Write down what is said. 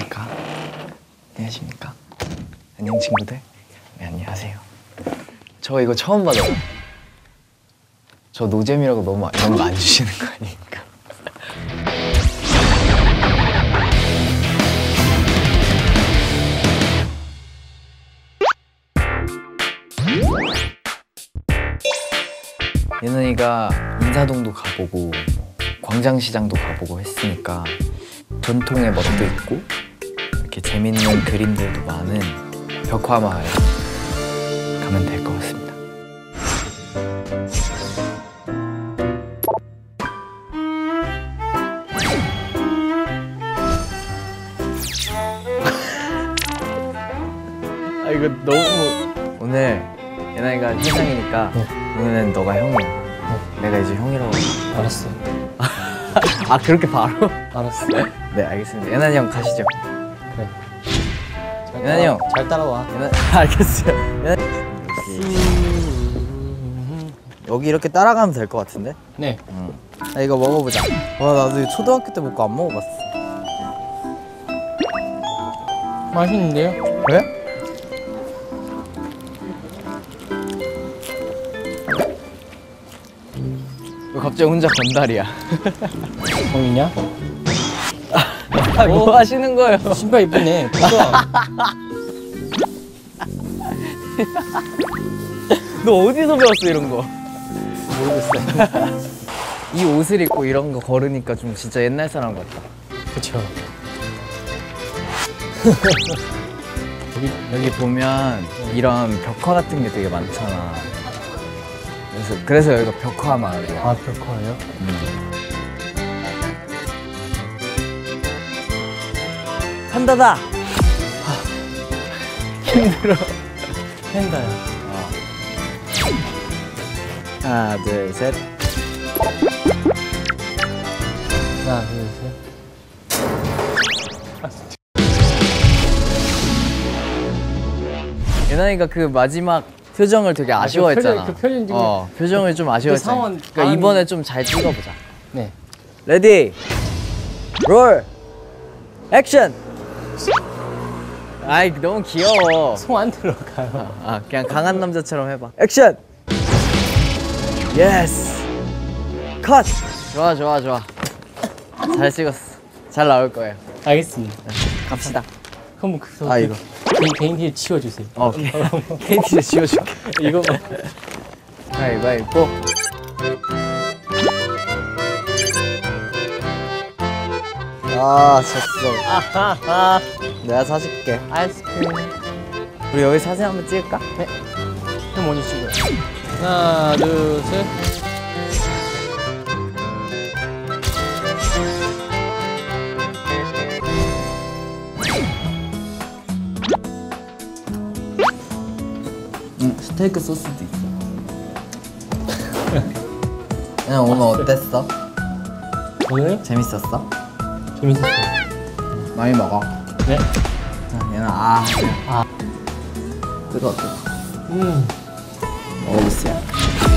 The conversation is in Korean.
안녕하십니까? 안녕하십니까? 안녕 친구들? 네, 안녕하세요. 저 이거 처음 받아요. 저 노잼이라고 너무 이런 거 안 주시는 거 아닙니까? 예은이가 인사동도 가보고 광장시장도 가보고 했으니까 전통의 멋도 있고 이렇게 재밌는 그림들도 많은 벽화마을에 가면 될 것 같습니다. 아 이거 너무 오늘 예은이가 회장이니까 오늘은 너가 형이야. 내가 이제 형이라고. 알았어. 아 그렇게 바로? 알았어. 네 알겠습니다. 예난이 형 가시죠. 그래. 예난이 형 잘 따라와. 예난... 알겠어요. 예난... 여기 이렇게 따라가면 될 것 같은데? 네. 아, 이거 먹어보자. 와 나도 초등학교 때 먹고 안 먹어봤어. 맛있는데요? 왜? 그래? 갑자기 혼자 건달이야. 형이냐? 아, 뭐 하시는 거예요? 신발 이쁘네. 너 어디서 배웠어 이런 거? 모르겠어. 이 옷을 입고 이런 거 걸으니까 좀 진짜 옛날 사람 같다. 그쵸. 여기 보면 이런 벽화 같은 게 되게 많잖아. 그래서 여기가 벽화 마을이야. 아, 벽화예요? 판다다! 힘들어. 팬다야. 아. 하나, 둘, 셋. 하나, 둘, 셋. 아, 진짜. 예나이가 그 마지막 표정을 되게 아쉬워했잖아. 표정을 좀 아쉬워했잖아. 그러니까 다음이... 이번에 좀 잘 찍어보자. 네. 레디, 롤, 액션! 아이 너무 귀여워. 손 안 들어가요. 아 그냥 강한 남자처럼 해봐. 액션! 예스! 컷! 좋아 좋아 좋아. 잘 찍었어. 잘 나올 거예요. 알겠습니다. 갑시다. 그럼 아 이거. 개인기를 치워주세요. 오케이. 개인기를 치워줄게. 이거 가위바위보. 아 졌어. 내가 사줄게. 아이스크림. 우리 여기 사진 한번 찍을까? 네. 형 먼저 찍어요. 하나 둘 셋. 스테이크 소스도 있어. 그냥 오늘 어땠어? 오늘? 재밌었어? 재밌었어. 많이 먹어. 네? 얘는 뜨거워. 먹어보세요.